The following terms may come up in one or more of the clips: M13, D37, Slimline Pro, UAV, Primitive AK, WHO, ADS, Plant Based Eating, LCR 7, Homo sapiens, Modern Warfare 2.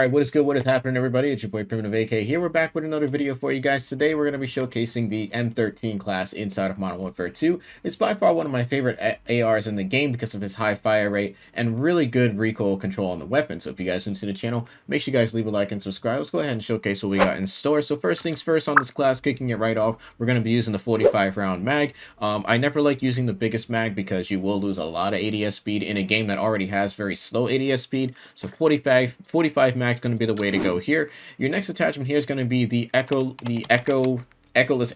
All right, what is good? What is happening, everybody? It's your boy Primitive AK here. We're back with another video for you guys. Today, we're going to be showcasing the M13 class inside of Modern Warfare 2. It's by far one of my favorite ARs in the game because of his high fire rate and really good recoil control on the weapon. So if you guys are new to the channel, make sure you guys leave a like and subscribe. Let's go ahead and showcase what we got in store. So first things first on this class, kicking it right off, we're going to be using the 45-round mag. I never like using the biggest mag because you will lose a lot of ADS speed in a game that already has very slow ADS speed. So 45 mag's going to be the way to go here. Your next attachment here is going to be the Echoless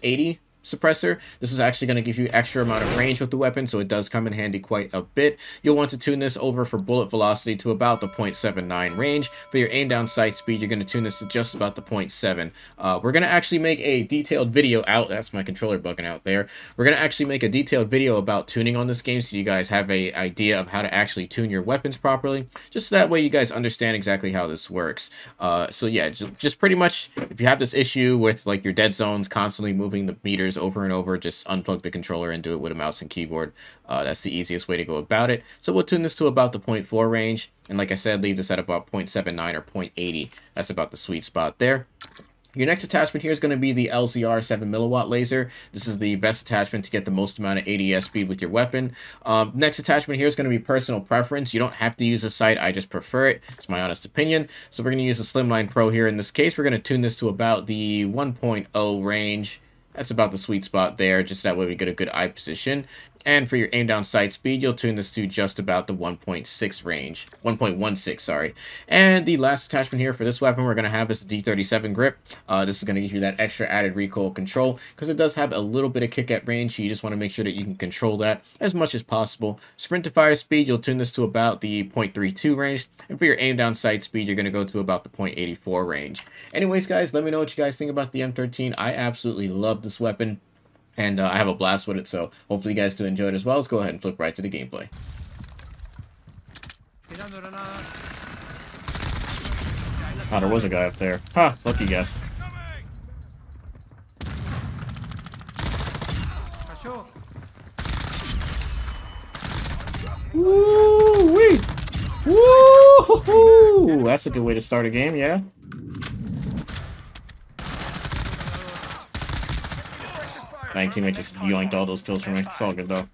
80 suppressor. This is actually going to give you extra amount of range with the weapon, so it does come in handy quite a bit. You'll want to tune this over for bullet velocity to about the 0.79 range. For your aim down sight speed, you're going to tune this to just about the 0.7. We're going to actually make a detailed video out. That's my controller bugging out there. We're going to actually make a detailed video about tuning on this game so you guys have an idea of how to actually tune your weapons properly. Just so that way you guys understand exactly how this works. So yeah, just pretty much if you have this issue with like your dead zones constantly moving the meters over and over, just unplug the controller and do it with a mouse and keyboard. That's the easiest way to go about it. So we'll tune this to about the 0.4 range, and like I said, leave this at about 0.79 or 0.80. That's about the sweet spot there. Your next attachment here is going to be the LCR 7 milliwatt laser. This is the best attachment to get the most amount of ADS speed with your weapon. Next attachment here is going to be personal preference. You don't have to use a sight. I just prefer it. It's my honest opinion. So we're going to use the Slimline Pro here. In this case, we're going to tune this to about the 1.0 range. That's about the sweet spot there, just that way we get a good eye position. And for your aim down sight speed, you'll tune this to just about the 1.6 range, 1.16, sorry. And the last attachment here for this weapon we're going to have is the D37 grip. This is going to give you that extra added recoil control because it does have a little bit of kick at range, so you just want to make sure that you can control that as much as possible. Sprint to fire speed, you'll tune this to about the 0.32 range. And for your aim down sight speed, you're going to go to about the 0.84 range. Anyways, guys, let me know what you guys think about the M13. I absolutely love this weapon. And I have a blast with it, so hopefully you guys do enjoy it as well. Let's go ahead and flip right to the gameplay. Oh, there was a guy up there. Ha! Huh, lucky guess. Woo-wee! Woo-hoo-hoo! That's a good way to start a game, yeah? My teammate just yoinked all those kills for me. It's all good though.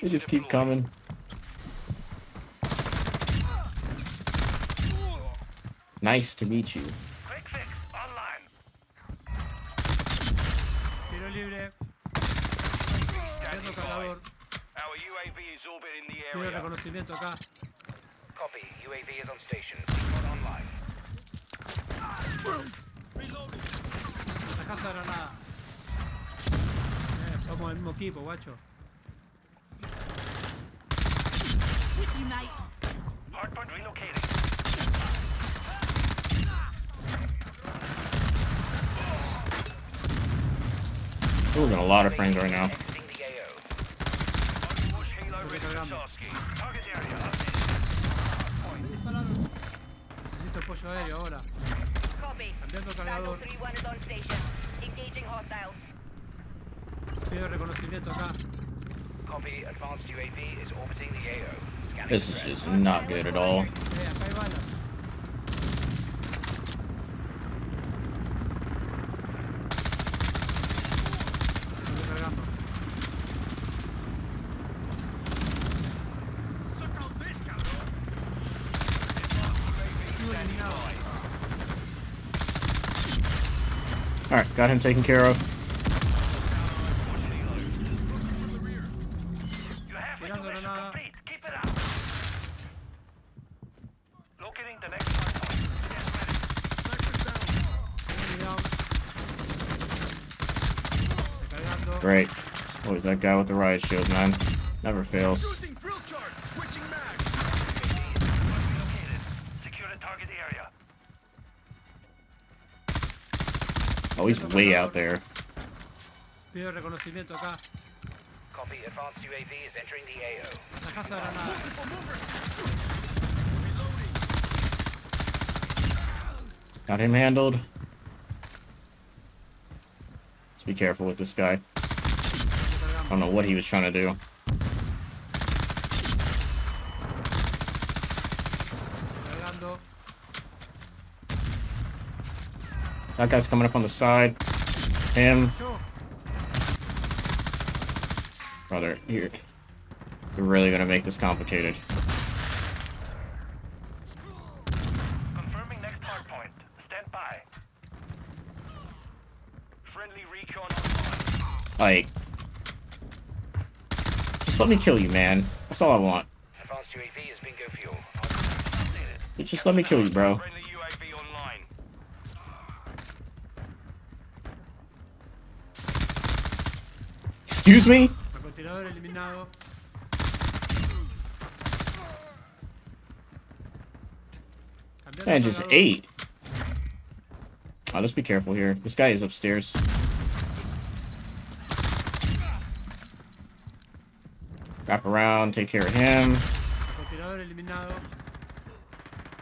They just keep coming. Nice to meet you. Our UAV is orbiting the area. Copy. UAV is on station. Not online. Reloading. La casa granada. Somos el mismo equipo, guacho. Hardpoint relocated. We're losing a lot of frames right now. Copy. Battle 3-1 is on station. Engaging hostiles. Copy. Advanced UAV is orbiting the AO. This is just not good at all. Alright, got him taken care of. Great. Always that guy with the riot shield, man. Never fails. Oh, he's way out there. Pido reconocimiento acá. Copy. Advanced UAV is entering the AO. La casa de la nave. Got him handled. Let's be careful with this guy. I don't know what he was trying to do. That guy's coming up on the side. Him. Brother, you're really gonna make this complicated. Confirming next hard point. Stand by. Friendly recon online. Like, just let me kill you, man. That's all I want. Advanced UAV is bingo fuel. Just let me kill you, bro. Excuse me? Man, just ate. I'll just be careful here. This guy is upstairs. Wrap around, take care of him.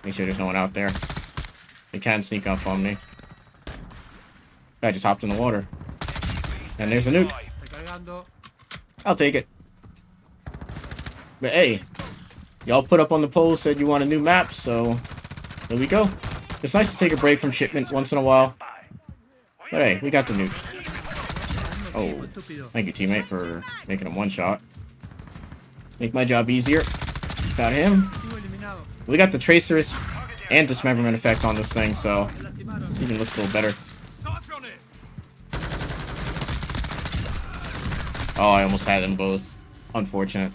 Make sure there's no one out there. They can sneak up on me. Guy just hopped in the water. And there's a nuke. I'll take it. But hey, y'all put up on the poll, said you want a new map, so there we go. It's nice to take a break from shipment once in a while. But hey, we got the nuke. Oh, thank you, teammate, for making him one shot. Make my job easier. Got him. We got the tracers and dismemberment effect on this thing, so this even looks a little better. Oh, I almost had them both. Unfortunate.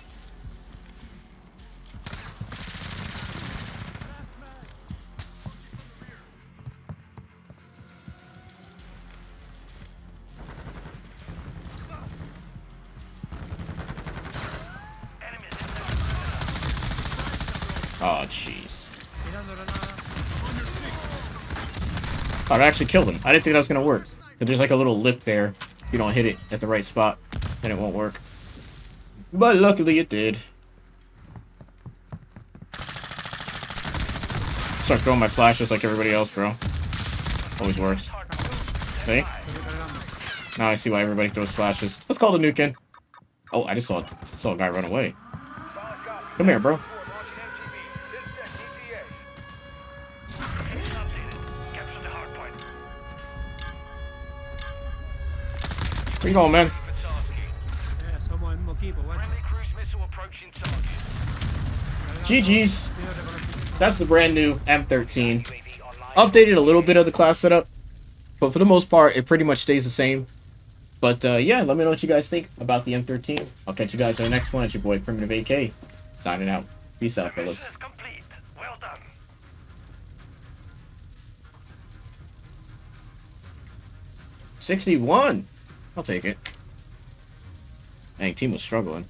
Oh, jeez. Oh, I actually killed him. I didn't think that was going to work. But there's like a little lip there. If you don't hit it at the right spot, then it won't work. But luckily it did. Start throwing my flashes like everybody else, bro. Always works. See? Now I see why everybody throws flashes. Let's call the nuke in. Oh, I just saw a guy run away. Come here, bro. Where you going, man? GG's. That's the brand new M13. Updated a little bit of the class setup, but for the most part, it pretty much stays the same. But yeah, let me know what you guys think about the M13. I'll catch you guys in the next one. It's your boy Primitive AK, signing out. Peace out, fellas. $61. I'll take it. Dang, team was struggling.